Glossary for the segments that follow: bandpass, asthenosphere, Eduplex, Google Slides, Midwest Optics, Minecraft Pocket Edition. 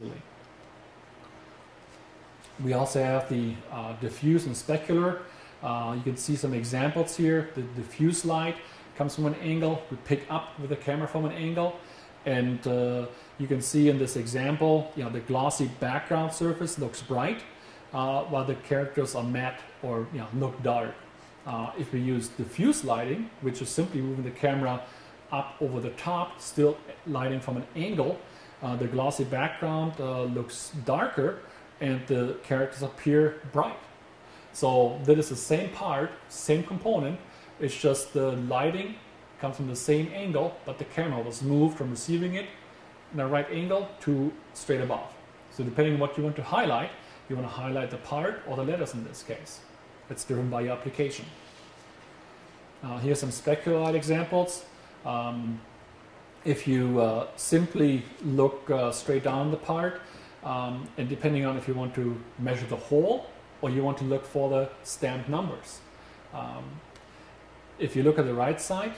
really. We also have the diffuse and specular. You can see some examples here. The diffuse light comes from an angle. We pick up with the camera from an angle, and you can see in this example, you know, the glossy background surface looks bright, while the characters are matte or, you know, look dark. If we use diffuse lighting, which is simply moving the camera up over the top, still lighting from an angle, the glossy background looks darker and the characters appear bright. So that is the same part, same component, it's just the lighting comes from the same angle, but the camera was moved from receiving it in a right angle to straight above. So depending on what you want to highlight the part or the letters in this case. It's driven by your application. Here's some specular light examples. If you simply look straight down the part, and depending on if you want to measure the whole or you want to look for the stamped numbers. If you look at the right side,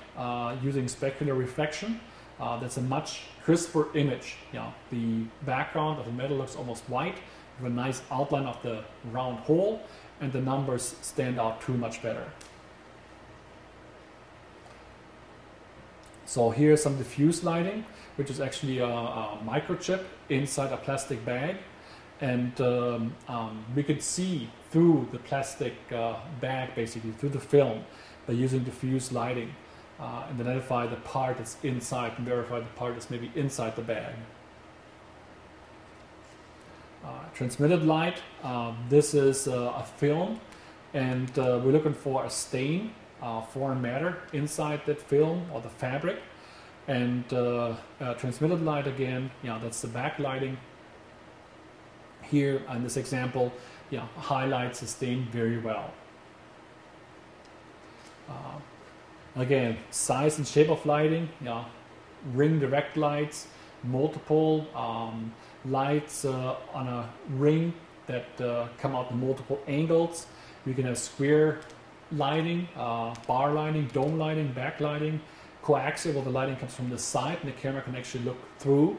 using specular reflection, that's a much crisper image. You know, the background of the metal looks almost white, with a nice outline of the round hole, and the numbers stand out too much better. So here's some diffuse lighting, which is actually a microchip inside a plastic bag. And we could see through the plastic bag, basically, through the film, by using diffuse lighting, and identify the part that's inside and verify the part that's maybe inside the bag. Transmitted light, this is a film, and we're looking for a stain, foreign matter inside that film or the fabric. And transmitted light again, yeah, that's the backlighting. Here on this example, yeah, highlights the stain very well. Again, size and shape of lighting, yeah, ring direct lights, multiple lights on a ring that come out in multiple angles. You can have square lighting, bar lighting, dome lighting, backlighting, coaxial, where the lighting comes from the side and the camera can actually look through,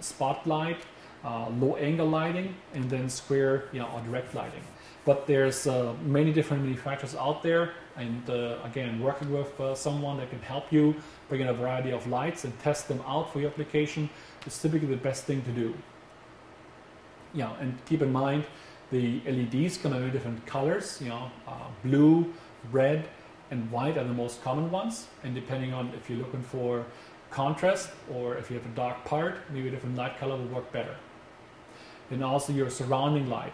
spotlight, low angle lighting, and then square, you know, or direct lighting. But there's many different manufacturers out there, and again, working with someone that can help you bring in a variety of lights and test them out for your application is typically the best thing to do. Yeah, and keep in mind the LEDs come in many different colors. You know, blue, red, and white are the most common ones. And depending on if you're looking for contrast or if you have a dark part, maybe a different light color will work better. And also your surrounding light.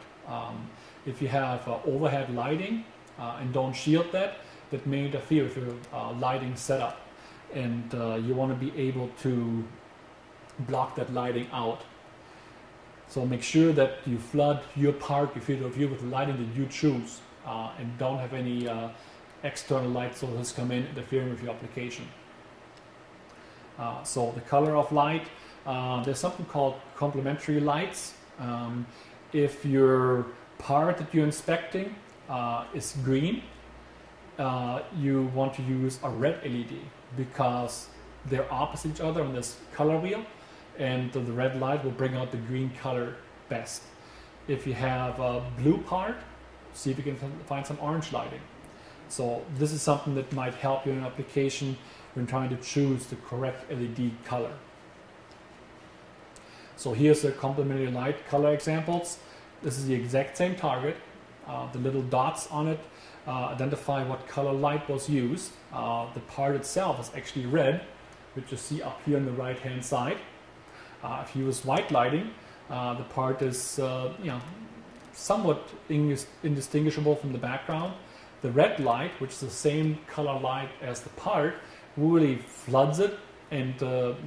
If you have overhead lighting and don't shield that, that may interfere with your lighting setup. And you want to be able to block that lighting out. So make sure that you flood your part, your field of view, with the lighting that you choose, and don't have any external light sources come in interfering with your application. So the color of light, there's something called complementary lights. If your part that you're inspecting is green, you want to use a red LED because they're opposite each other on this color wheel, and the red light will bring out the green color best. If you have a blue part, see if you can find some orange lighting. So this is something that might help you in an application when trying to choose the correct LED color. So here's the complementary light color examples. This is the exact same target. The little dots on it identify what color light was used. The part itself is actually red, which you see up here on the right hand side. If you use white lighting, the part is you know, somewhat indistinguishable from the background. The red light, which is the same color light as the part, really floods it and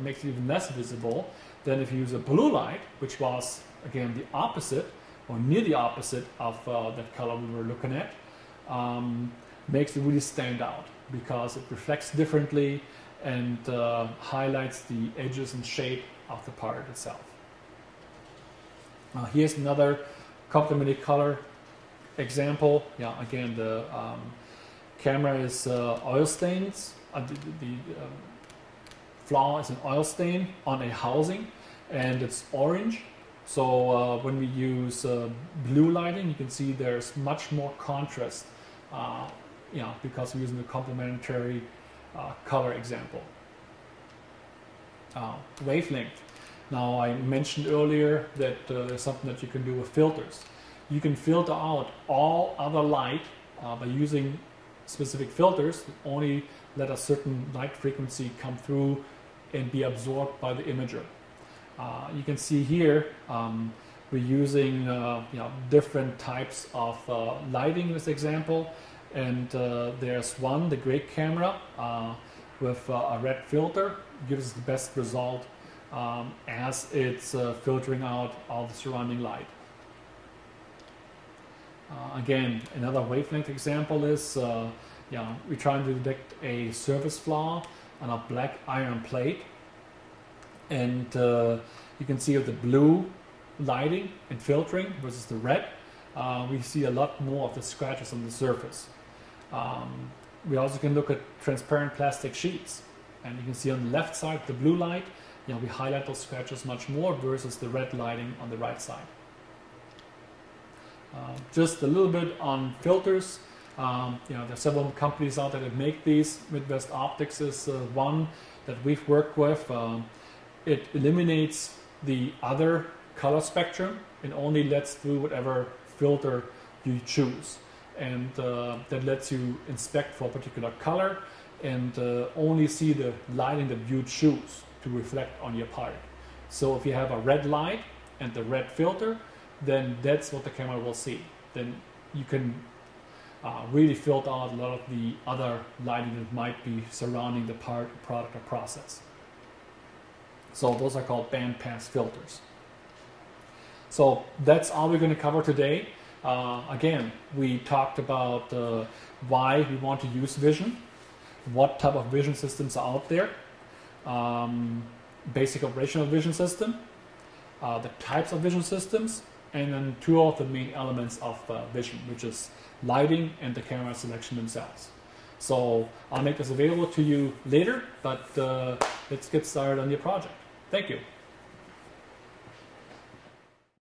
makes it even less visible than if you use a blue light, which was again the opposite or near the opposite of that color we were looking at. Makes it really stand out because it reflects differently and highlights the edges and shape of the part itself. Here's another complementary color example. Yeah, again, the camera is oil stains. The flaw is an oil stain on a housing, and it's orange, So when we use blue lighting, you can see there's much more contrast, because we're using the complementary color example. Wavelength. Now I mentioned earlier that there's something that you can do with filters. You can filter out all other light by using specific filters that only let a certain light frequency come through and be absorbed by the imager. You can see here we're using different types of lighting in this example, and there's one, the great camera with a red filter, gives us the best result as it's filtering out all the surrounding light. Again, another wavelength example is we're trying to detect a surface flaw on a black iron plate, and you can see with the blue lighting and filtering versus the red, we see a lot more of the scratches on the surface. We also can look at transparent plastic sheets, and you can see on the left side the blue light, we highlight those scratches much more versus the red lighting on the right side. Just a little bit on filters. There are several companies out there that make these. Midwest Optics is one that we've worked with. It eliminates the other color spectrum and only lets through whatever filter you choose, and that lets you inspect for a particular color and only see the lighting that you choose to reflect on your part. So if you have a red light and the red filter, then that's what the camera will see. Then you can really filter out a lot of the other lighting that might be surrounding the part, product, or process. So those are called bandpass filters. So that's all we're going to cover today. Again, we talked about why we want to use vision, what type of vision systems are out there, basic operational vision system, the types of vision systems, and then two of the main elements of vision, which is lighting and the camera selection themselves. So I'll make this available to you later, but let's get started on your project. Thank you.